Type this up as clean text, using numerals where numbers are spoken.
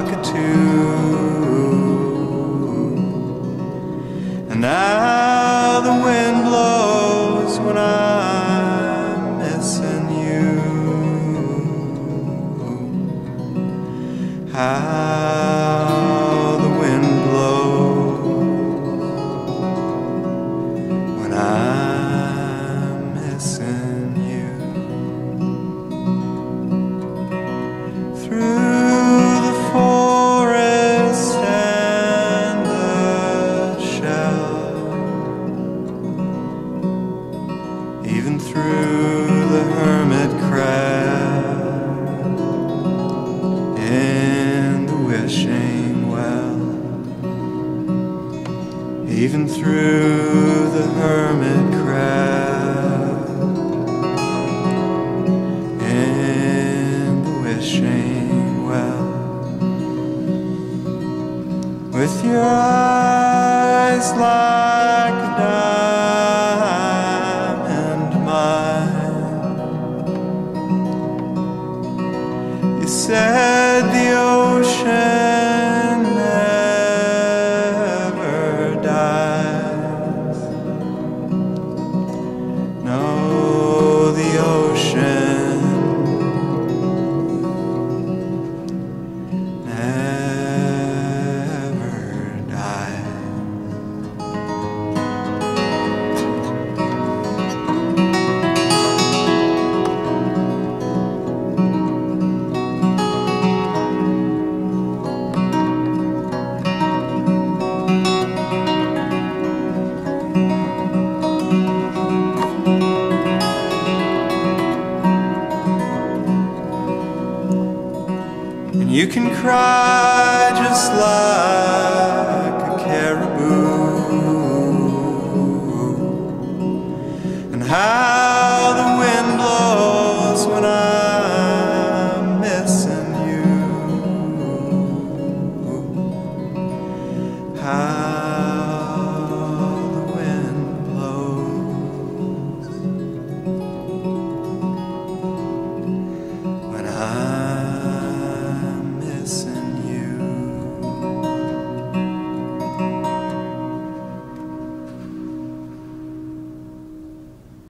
cockatoo. And now the wind blows when I'm missing you. How the wind blows when I'm missing you. Through even through the hermit crab in the wishing well, even through the hermit crab in the wishing well, with your eyes like a diamond. Said the ocean never dies. No, the ocean never dies. And you can cry just like a caribou. And how